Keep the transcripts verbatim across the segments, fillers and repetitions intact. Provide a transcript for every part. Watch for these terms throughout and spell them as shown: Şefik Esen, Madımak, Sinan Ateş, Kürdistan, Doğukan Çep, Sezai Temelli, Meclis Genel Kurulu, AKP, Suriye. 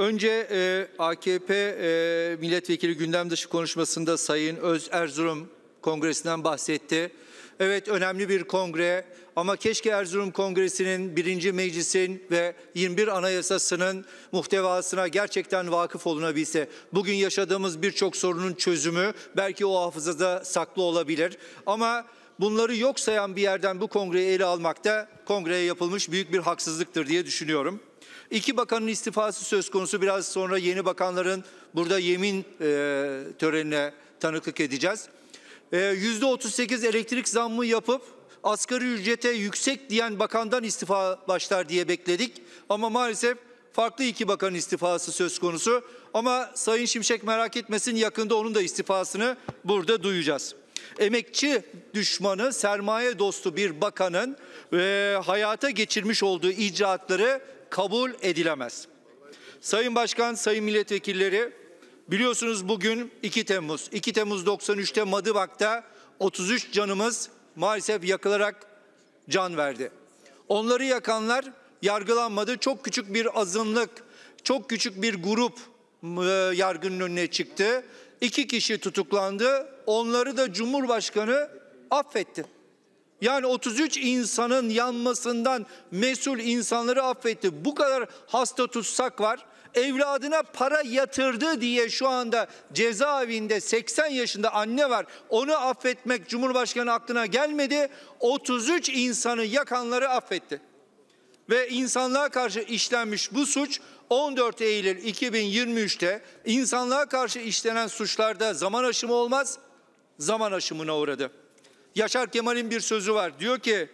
önce e, A K P e, milletvekili gündem dışı konuşmasında Sayın Öz Erzurum Kongresi'nden bahsetti. Evet, önemli bir kongre ama keşke Erzurum Kongresi'nin birinci meclisin ve yirmi bir anayasasının muhtevasına gerçekten vakıf olunabilse. Bugün yaşadığımız birçok sorunun çözümü belki o hafızada saklı olabilir ama bunları yok sayan bir yerden bu kongreyi ele almak da kongreye yapılmış büyük bir haksızlıktır diye düşünüyorum. İki bakanın istifası söz konusu. Biraz sonra yeni bakanların burada yemin e, törenine tanıklık edeceğiz. yüzde otuz sekiz elektrik zammı yapıp asgari ücrete yüksek diyen bakandan istifa başlar diye bekledik. Ama maalesef farklı iki bakanın istifası söz konusu. Ama Sayın Şimşek merak etmesin, yakında onun da istifasını burada duyacağız. Emekçi düşmanı, sermaye dostu bir bakanın e, hayata geçirmiş olduğu icraatları kabul edilemez. Sayın Başkan, Sayın Milletvekilleri, biliyorsunuz bugün iki Temmuz. iki Temmuz doksan üç'te Madımak'ta otuz üç canımız maalesef yakılarak can verdi. Onları yakanlar yargılanmadı. Çok küçük bir azınlık, çok küçük bir grup yargının önüne çıktı. İki kişi tutuklandı. Onları da Cumhurbaşkanı affetti. Yani otuz üç insanın yanmasından mesul insanları affetti. Bu kadar hasta tutsak var. Evladına para yatırdı diye şu anda cezaevinde seksen yaşında anne var. Onu affetmek Cumhurbaşkanı aklına gelmedi. otuz üç insanı yakanları affetti. Ve insanlığa karşı işlenmiş bu suç on dört Eylül iki bin yirmi üç'te insanlığa karşı işlenen suçlarda zaman aşımı olmaz, zaman aşımına uğradı. Yaşar Kemal'in bir sözü var. Diyor ki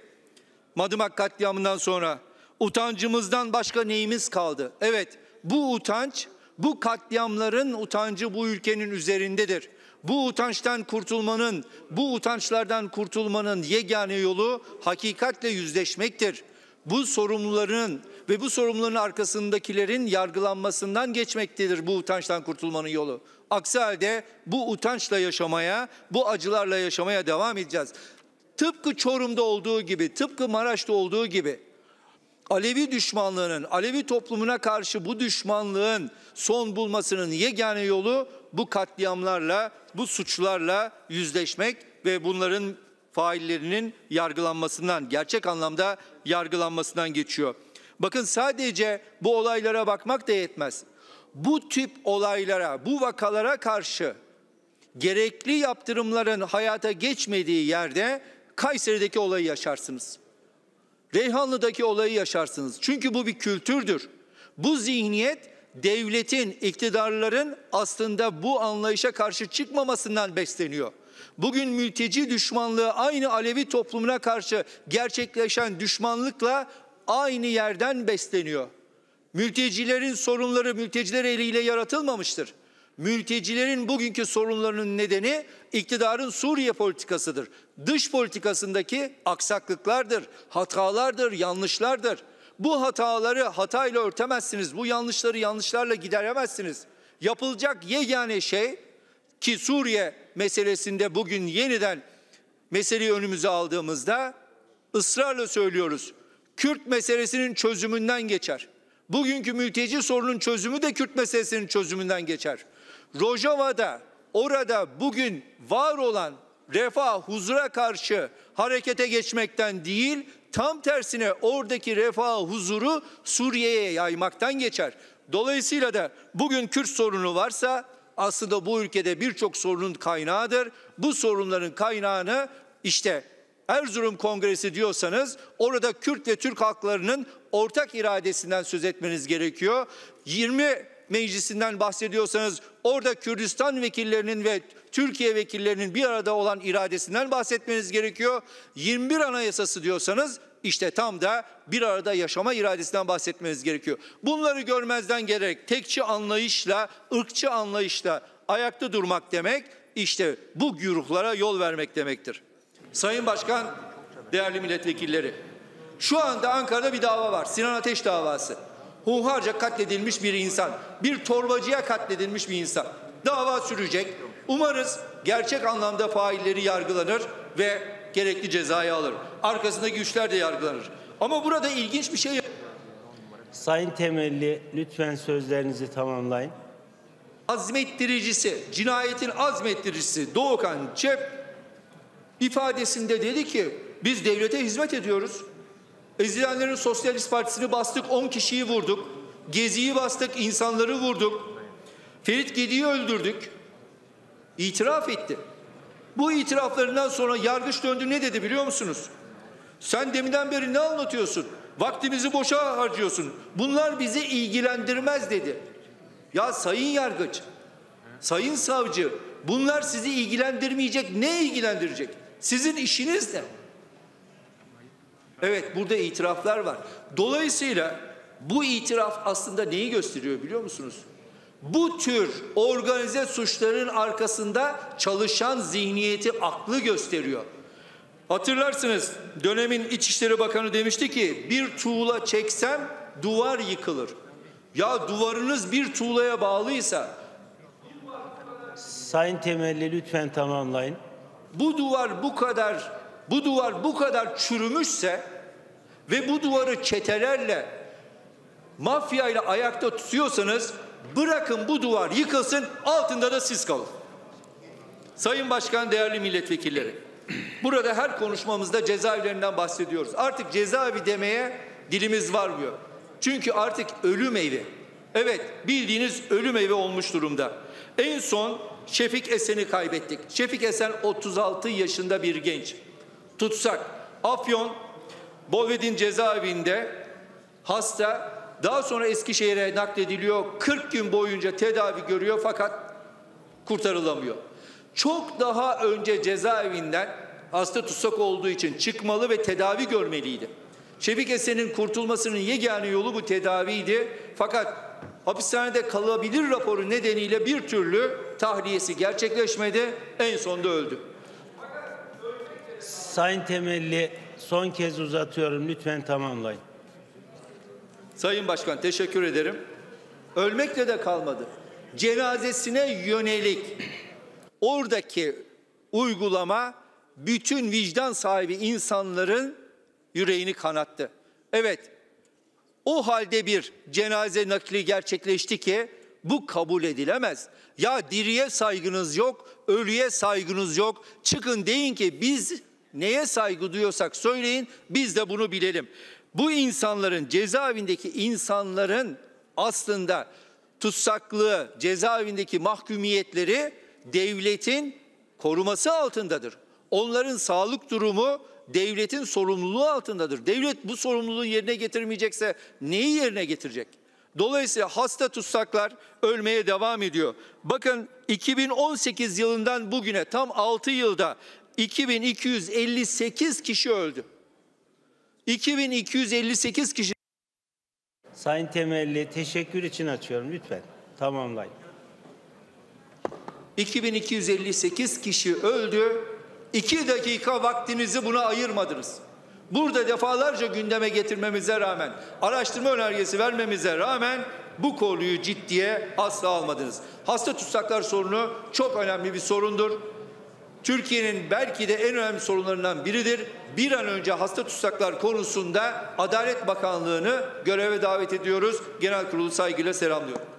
Madımak katliamından sonra utancımızdan başka neyimiz kaldı? Evet, bu utanç, bu katliamların utancı bu ülkenin üzerindedir. Bu utançtan kurtulmanın, bu utançlardan kurtulmanın yegane yolu hakikatle yüzleşmektir. Bu sorumluların ve bu sorumluların arkasındakilerin yargılanmasından geçmektedir bu utançtan kurtulmanın yolu. Aksi halde bu utançla yaşamaya, bu acılarla yaşamaya devam edeceğiz. Tıpkı Çorum'da olduğu gibi, tıpkı Maraş'ta olduğu gibi Alevi düşmanlığının, Alevi toplumuna karşı bu düşmanlığın son bulmasının yegane yolu bu katliamlarla, bu suçlarla yüzleşmek ve bunların faillerinin yargılanmasından, gerçek anlamda yargılanmasından geçiyor. Bakın, sadece bu olaylara bakmak da yetmez. Bu tip olaylara, bu vakalara karşı gerekli yaptırımların hayata geçmediği yerde Kayseri'deki olayı yaşarsınız. Reyhanlı'daki olayı yaşarsınız. Çünkü bu bir kültürdür. Bu zihniyet devletin, iktidarların aslında bu anlayışa karşı çıkmamasından besleniyor. Bugün mülteci düşmanlığı aynı Alevi toplumuna karşı gerçekleşen düşmanlıkla aynı yerden besleniyor. Mültecilerin sorunları mülteciler eliyle yaratılmamıştır. Mültecilerin bugünkü sorunlarının nedeni iktidarın Suriye politikasıdır. Dış politikasındaki aksaklıklardır, hatalardır, yanlışlardır. Bu hataları hatayla örtemezsiniz, bu yanlışları yanlışlarla gideremezsiniz. Yapılacak yegane şey ki Suriye meselesinde bugün yeniden meseleyi önümüze aldığımızda ısrarla söylüyoruz. Kürt meselesinin çözümünden geçer. Bugünkü mülteci sorunun çözümü de Kürt meselesinin çözümünden geçer. Rojava'da, orada bugün var olan refah, huzura karşı harekete geçmekten değil, tam tersine oradaki refah, huzuru Suriye'ye yaymaktan geçer. Dolayısıyla da bugün Kürt sorunu varsa aslında bu ülkede birçok sorunun kaynağıdır. Bu sorunların kaynağını işte Erzurum Kongresi diyorsanız orada Kürt ve Türk halklarının ortak iradesinden söz etmeniz gerekiyor. yirmi meclisinden bahsediyorsanız orada Kürdistan vekillerinin ve Türkiye vekillerinin bir arada olan iradesinden bahsetmeniz gerekiyor. yirmi bir anayasası diyorsanız işte tam da bir arada yaşama iradesinden bahsetmeniz gerekiyor. Bunları görmezden gelerek tekçi anlayışla, ırkçı anlayışla ayakta durmak demek işte bu güruhlara yol vermek demektir. Sayın Başkan, değerli milletvekilleri, şu anda Ankara'da bir dava var. Sinan Ateş davası. Hunharca katledilmiş bir insan. Bir torbacıya katledilmiş bir insan. Dava sürecek. Umarız gerçek anlamda failleri yargılanır ve gerekli cezayı alır. Arkasındaki güçler de yargılanır. Ama burada ilginç bir şey Sayın Temelli, lütfen sözlerinizi tamamlayın. Azmettiricisi, cinayetin azmettiricisi Doğukan Çep ifadesinde dedi ki biz devlete hizmet ediyoruz. Ezilenlerin Sosyalist Partisi'ni bastık, on kişiyi vurduk. Gezi'yi bastık, insanları vurduk. Ferit Gedi'yi öldürdük. İtiraf etti. Bu itiraflarından sonra yargıç döndü, ne dedi biliyor musunuz? Sen deminden beri ne anlatıyorsun? Vaktimizi boşa harcıyorsun. Bunlar bizi ilgilendirmez dedi. Ya sayın yargıç, sayın savcı, bunlar sizi ilgilendirmeyecek, ne ilgilendirecek? Sizin işiniz ne? Evet, burada itiraflar var. Dolayısıyla bu itiraf aslında neyi gösteriyor biliyor musunuz? Bu tür organize suçların arkasında çalışan zihniyeti, aklı gösteriyor. Hatırlarsınız, dönemin İçişleri Bakanı demişti ki bir tuğla çeksem duvar yıkılır. Ya duvarınız bir tuğlaya bağlıysa. Sayın Temelli, lütfen tamamlayın. Bu duvar bu kadar bu duvar bu kadar çürümüşse ve bu duvarı çetelerle, mafyayla ayakta tutuyorsanız bırakın bu duvar yıkılsın, altında da siz kalın. Sayın Başkan, değerli milletvekilleri, burada her konuşmamızda cezaevlerinden bahsediyoruz. Artık cezaevi demeye dilimiz varmıyor. Çünkü artık ölüm evi. Evet, bildiğiniz ölüm evi olmuş durumda. En son Şefik Esen'i kaybettik. Şefik Esen otuz altı yaşında bir genç. Tutsak Afyon Bolvedin cezaevinde hasta, daha sonra Eskişehir'e naklediliyor. kırk gün boyunca tedavi görüyor fakat kurtarılamıyor. Çok daha önce cezaevinden hasta tutsak olduğu için çıkmalı ve tedavi görmeliydi. Şefik Esen'in kurtulmasının yegane yolu bu tedaviydi. Fakat hapishanede kalabilir raporu nedeniyle bir türlü tahliyesi gerçekleşmedi. En sonunda öldü. Sayın Temelli, son kez uzatıyorum. Lütfen tamamlayın. Sayın Başkan, teşekkür ederim. Ölmekle de kalmadı. Cenazesine yönelik oradaki uygulama bütün vicdan sahibi insanların yüreğini kanattı. Evet, o halde bir cenaze nakli gerçekleşti ki bu kabul edilemez. Ya diriye saygınız yok, ölüye saygınız yok. Çıkın deyin ki biz neye saygı duyuyorsak söyleyin, biz de bunu bilelim. Bu insanların, cezaevindeki insanların aslında tutsaklığı, cezaevindeki mahkumiyetleri devletin koruması altındadır. Onların sağlık durumu devletin sorumluluğu altındadır. Devlet bu sorumluluğu yerine getirmeyecekse neyi yerine getirecek? Dolayısıyla hasta tutsaklar ölmeye devam ediyor. Bakın, iki bin on sekiz yılından bugüne tam altı yılda iki bin iki yüz elli sekiz kişi öldü. iki bin iki yüz elli sekiz kişi. Sayın Temelli, teşekkür için açıyorum, lütfen tamamlayın. iki bin iki yüz elli sekiz kişi öldü. İki dakika vaktinizi buna ayırmadınız. Burada defalarca gündeme getirmemize rağmen, araştırma önergesi vermemize rağmen bu konuyu ciddiye asla almadınız. Hasta tutsaklar sorunu çok önemli bir sorundur. Türkiye'nin belki de en önemli sorunlarından biridir. Bir an önce hasta tutsaklar konusunda Adalet Bakanlığı'nı göreve davet ediyoruz. Genel Kurulu saygıyla selamlıyorum.